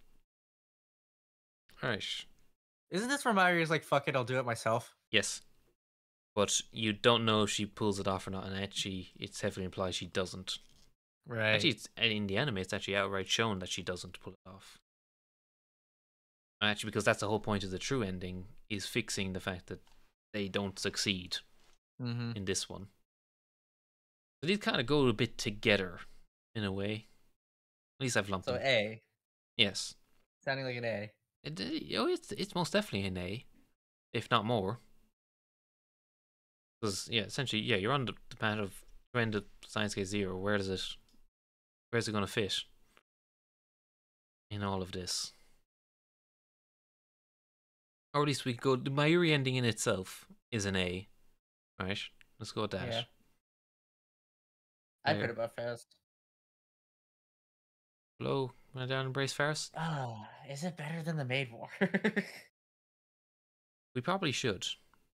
Alright. Isn't this where Mayuri's like, fuck it, I'll do it myself? Yes. But you don't know if she pulls it off or not, and actually, it's heavily implied she doesn't. Right. Actually, it's, in the anime, it's actually outright shown that she doesn't pull it off. Actually, because that's the whole point of the true ending, is fixing the fact that they don't succeed mm-hmm. in this one. So these kind of go a bit together, in a way. At least I've lumped so them. So A. Yes. Sounding like an A. It, oh, it's it's most definitely an A, if not more. Because yeah, essentially, yeah, you're on the, the path of end of Steins;Gate Zero. Where does it, where's it gonna fit in all of this? Or at least we go. The Mayuri ending in itself is an A, right? Let's go with that. Yeah. I put it about Faust. Hello, My Darling's Embrace Faust. Oh, is it better than the Maid War? We probably should.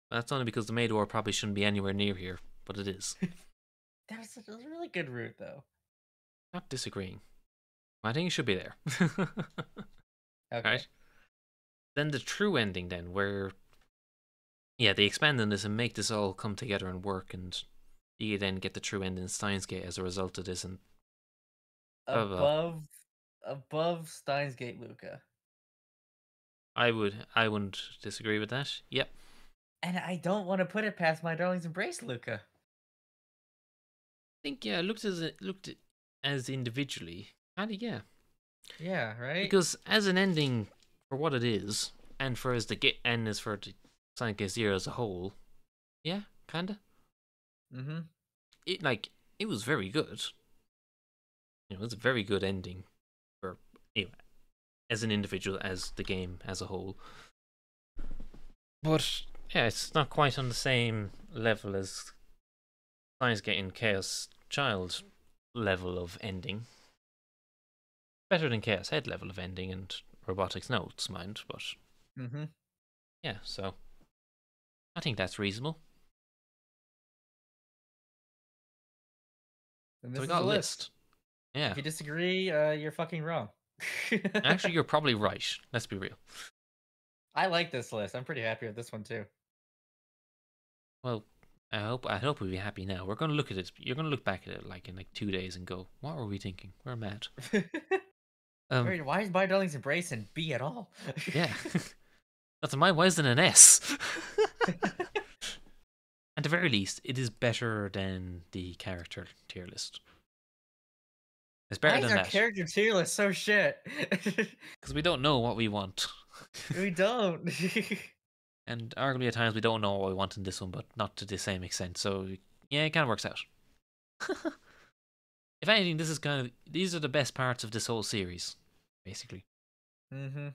That's only because the Maid War probably shouldn't be anywhere near here, but it is. That was a really good route, though. Not disagreeing. I think it should be there. Okay. All right. Then the true ending, then, where yeah, they expand on this and make this all come together and work, and you then get the true end in Steins;Gate as a result of this, and blah, blah. above, above Steins;Gate, Luca. I would, I wouldn't disagree with that. Yep. And I don't want to put it past My Darling's Embrace, Luca. I think yeah, looked as looked as individually, Kind of, yeah. Yeah, right? Because as an ending, for what it is, and for as the get and as for the Steins;Gate zero as a whole, yeah, kind of. Mm-hmm. It, like, it was very good. You know, it's a very good ending for, anyway, as an individual, as the game as a whole. But, yeah, it's not quite on the same level as Steins;Gate and Chaos;Child level of ending. Better than Chaos;Head level of ending and Robotics;Notes, mind, but... Mm-hmm. Yeah, so... I think that's reasonable. And so we got a list. list. Yeah. If you disagree, uh, you're fucking wrong. Actually, you're probably right. Let's be real. I like this list. I'm pretty happy with this one too. Well, I hope I hope we'll be happy now. We're gonna look at it. You're gonna look back at it like in like two days and go, "What were we thinking? We're mad." um, Wait, why is My Darling's Embrace an B at all? Yeah, that's my. Why isn't an S? At the very least, it is better than the character tier list. It's better why than is our that. Character tier list so shit. Because we don't know what we want. We don't. And arguably at times we don't know what we want in this one, but not to the same extent. So yeah, it kind of works out. If anything, this is kind of these are the best parts of this whole series, basically. Mm-hmm. And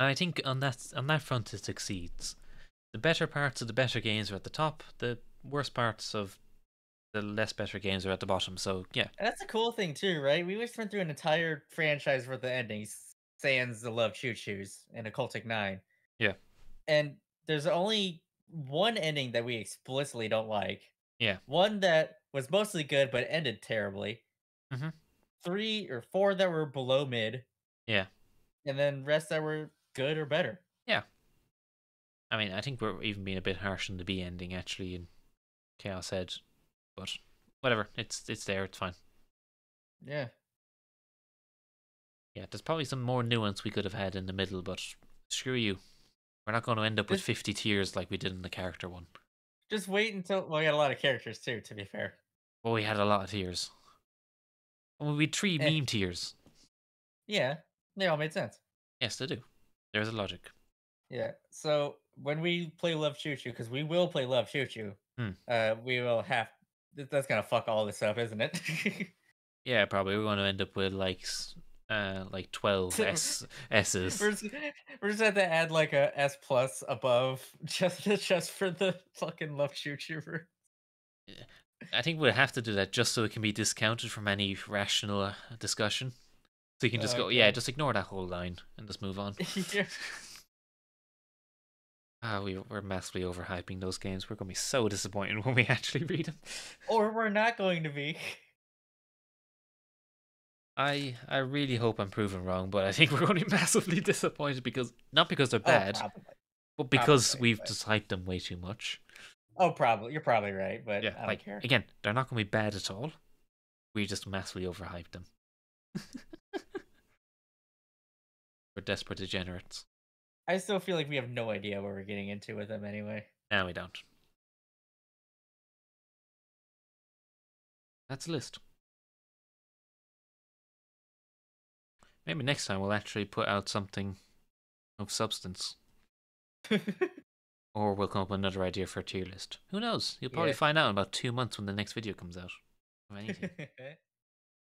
I think on that on that front it succeeds. The better parts of the better games are at the top. The worst parts of the less better games are at the bottom. So yeah, and that's a cool thing too, right? We just went through an entire franchise worth of endings. Sans the Love Choo Choos and Occultic;Nine. Yeah. And there's only one ending that we explicitly don't like. Yeah. One that was mostly good but ended terribly. Mm-hmm. Three or four that were below mid. Yeah. And then rest that were good or better. Yeah. I mean, I think we're even being a bit harsh on the B ending actually in Chaos;Head. But whatever. It's it's there, it's fine. Yeah. Yeah, there's probably some more nuance we could have had in the middle, but screw you. We're not going to end up with fifty tiers like we did in the character one. Just wait until... Well, we had a lot of characters too, to be fair. Well, we had a lot of tiers. Well, we had three eh. meme tiers. Yeah, they all made sense. Yes, they do. There's a logic. Yeah, so when we play Love Choo Choo, because we will play Love Choo Choo, hmm. uh, we will have... That's going to fuck all this up, isn't it? Yeah, probably. We want to end up with, like... Uh, like twelve S S's. We're just, we're just going to add like a S plus above just just for the fucking Love Choo Choo. Yeah. I think we'll have to do that just so it can be discounted from any rational uh, discussion. So you can just uh, go, yeah, just ignore that whole line and just move on. Yeah. Oh, we, we're massively overhyping those games. We're going to be so disappointed when we actually read them. Or we're not going to be. I, I really hope I'm proven wrong, but I think we're going to be massively disappointed because, not because they're bad, oh, but because probably, we've but... just hyped them way too much. Oh, probably. You're probably right, but yeah, I don't like, care. Again, they're not going to be bad at all. We just massively overhyped them. We're desperate degenerates. I still feel like we have no idea what we're getting into with them anyway. No, we don't. That's a list. Maybe next time we'll actually put out something of substance. Or we'll come up with another idea for a tier list. Who knows? You'll probably yeah. find out in about two months when the next video comes out. If anything.